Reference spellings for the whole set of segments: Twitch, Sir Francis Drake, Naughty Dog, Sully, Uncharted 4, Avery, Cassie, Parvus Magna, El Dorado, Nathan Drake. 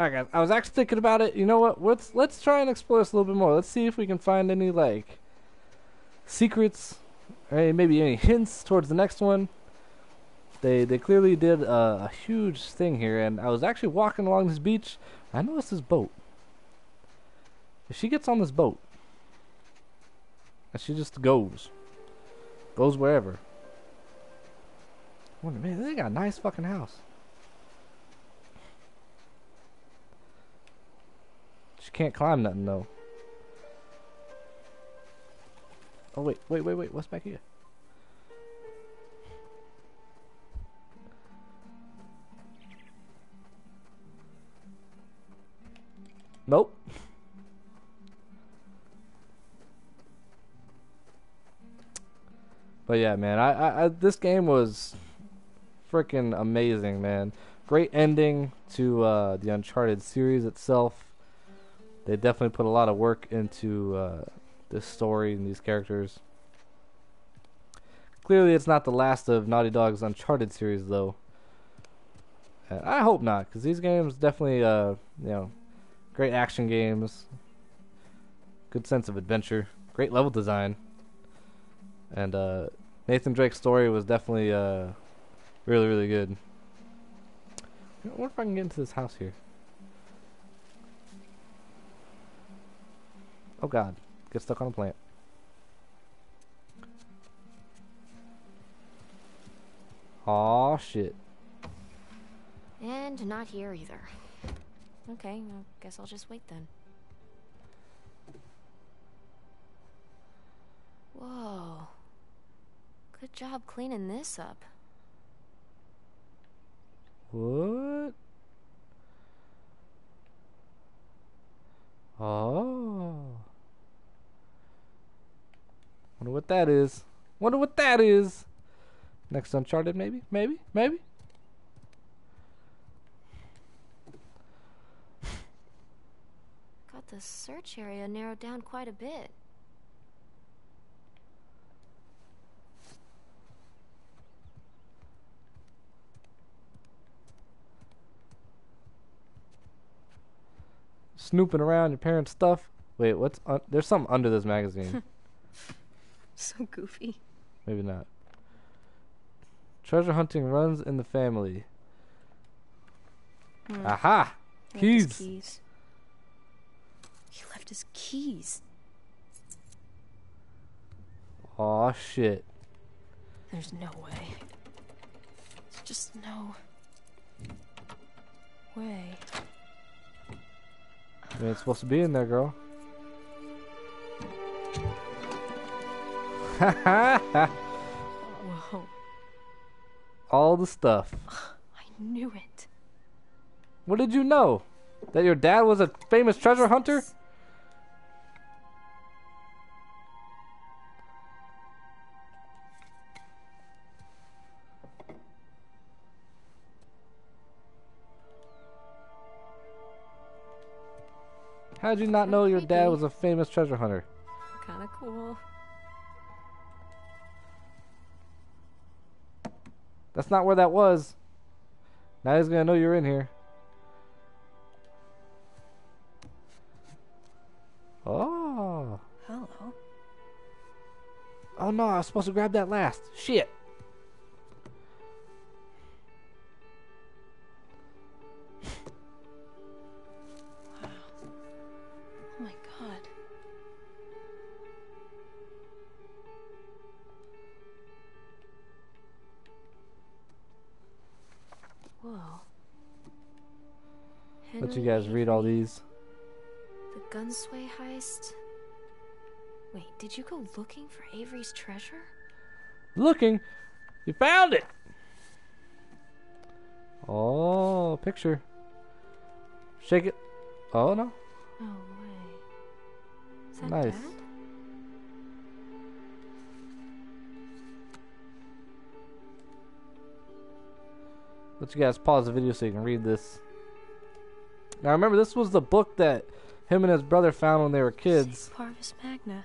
Alright guys, I was actually thinking about it. You know what? Let's try and explore this a little bit more. Let's see if we can find any, like, secrets, or maybe any hints towards the next one. They clearly did a huge thing here, and I was actually walking along this beach. I noticed this boat. If she gets on this boat, and she just goes wherever. I wonder, man, they got a nice fucking house. She can't climb nothing though. Oh wait! What's back here? Nope. But yeah, man, I this game was freaking amazing, man. Great ending to the Uncharted series itself. They definitely put a lot of work into this story and these characters. Clearly, it's not the last of Naughty Dog's Uncharted series, though. And I hope not, because these games definitely, you know, great action games, good sense of adventure, great level design. And Nathan Drake's story was definitely really, really good. I wonder if I can get into this house here. Oh god, get stuck on a plant. Aw, shit. And not here either. Okay, I guess I'll just wait then. Whoa. Good job cleaning this up. What? Oh. Wonder what that is. Wonder what that is. Next Uncharted, maybe? Maybe? Maybe? Got the search area narrowed down quite a bit. Snooping around your parents' stuff. Wait, what's there's something under this magazine. So goofy. Maybe not. Treasure hunting runs in the family. Aha! Keys. He left his keys. Aw, shit. There's no way. There's just no way. You ain't supposed to be in there, girl. Ha ha ha! Whoa. All the stuff. I knew it. What did you know? That your dad was a famous treasure hunter? How did you not know your dad was a famous treasure hunter? Kind of cool. That's not where that was. Now he's gonna know you're in here. Oh. Hello. Oh no, I was supposed to grab that last. Shit. Let you guys read all these. The Gunsway heist. Wait, did you go looking for Avery's treasure? Looking? You found it! Oh, picture. Shake it. Oh, no. No way. Is that nice. Bad? Let you guys pause the video so you can read this. Now remember, this was the book that him and his brother found when they were kids. Parvus Magna.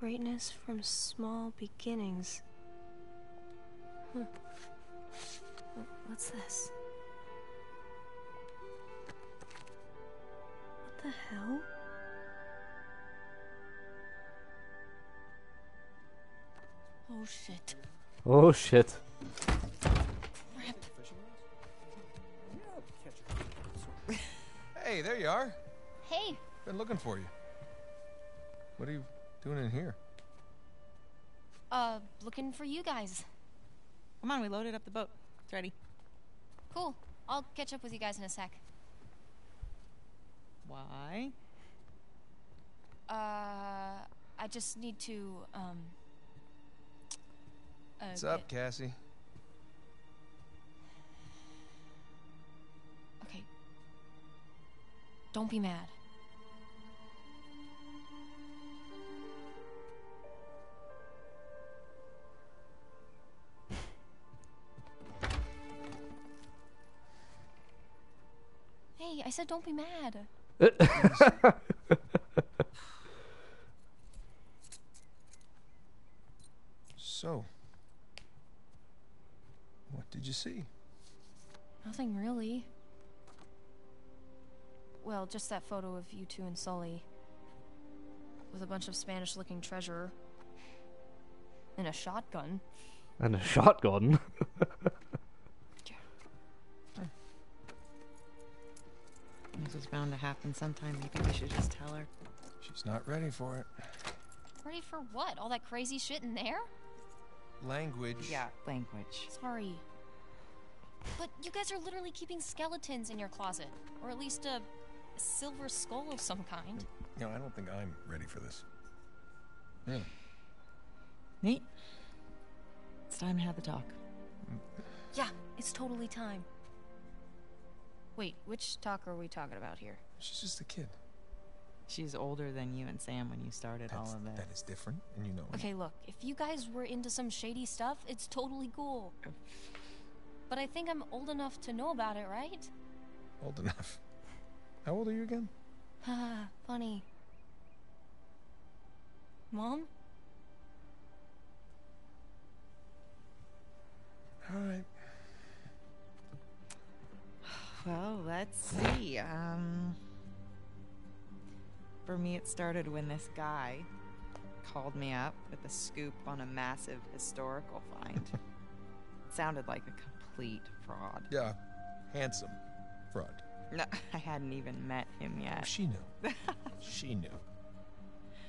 Greatness from small beginnings. Huh. What's this? the hell? Oh shit. Oh shit. Rip. Hey, there you are. Hey. Been looking for you. What are you doing in here? Looking for you guys. Come on, we loaded up the boat. It's ready. Cool. I'll catch up with you guys in a sec. Why? I just need to, What's up, Cassie? Okay. Don't be mad. Hey, I said don't be mad. So, what did you see? Nothing really. Well, just that photo of you two and Sully with a bunch of Spanish-looking treasure and a shotgun. And a shotgun. This was bound to happen sometime. Maybe we should just tell her. She's not ready for it. Ready for what? All that crazy shit in there? Language. Yeah, language. Sorry. But you guys are literally keeping skeletons in your closet. Or at least a silver skull of some kind. No, I don't think I'm ready for this. Really? Nate? It's time to have the talk. Yeah, it's totally time. Wait, which talk are we talking about here? She's just a kid. She's older than you and Sam when you started all of that. That is different, and you know it. Okay, look, if you guys were into some shady stuff, it's totally cool. But I think I'm old enough to know about it, right? Old enough? How old are you again? Ah, funny. Mom? All right. Well, let's see. For me, it started when this guy called me up with a scoop on a massive historical find. It sounded like a complete fraud. Yeah, handsome fraud. No, I hadn't even met him yet. She knew. She knew.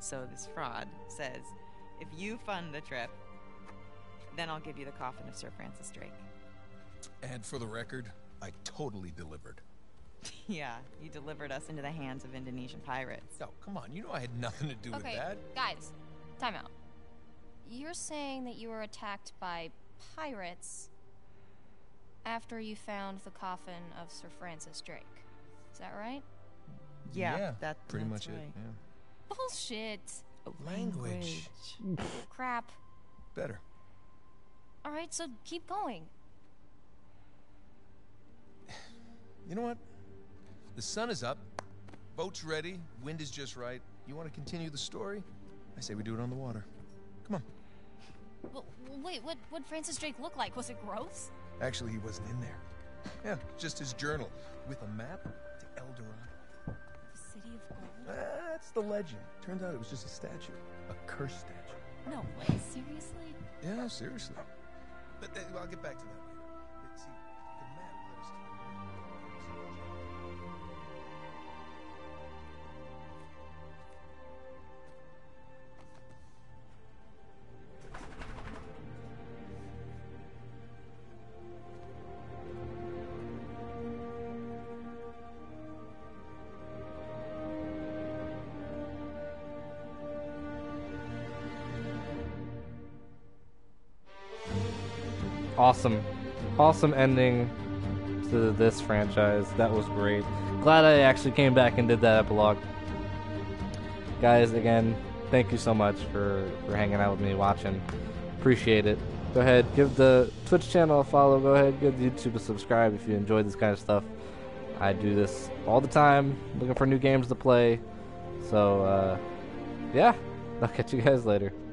So this fraud says, if you fund the trip, then I'll give you the coffin of Sir Francis Drake. And for the record, I totally delivered. Yeah, you delivered us into the hands of Indonesian pirates. Oh, come on. You know I had nothing to do with that. Okay, guys, time out. You're saying that you were attacked by pirates after you found the coffin of Sir Francis Drake. Is that right? Yeah, that's pretty much it. Yeah. Bullshit. Language. Crap. Better. All right, so keep going. You know what? The sun is up, boat's ready, wind is just right. You want to continue the story? I say we do it on the water. Come on. Well, wait, what Francis Drake look like? Was it gross? Actually, he wasn't in there. Yeah, just his journal with a map to El Dorado. The city of gold? That's the legend. Turns out it was just a statue, a cursed statue. No way, seriously? Yeah, seriously. But I'll get back to that. Awesome. Awesome ending to this franchise. That was great. Glad I actually came back and did that epilogue. Guys, again, thank you so much for hanging out with me, watching. Appreciate it. Go ahead, give the Twitch channel a follow. Go ahead, give YouTube a subscribe if you enjoyed this kind of stuff. I do this all the time, looking for new games to play. So, yeah. I'll catch you guys later.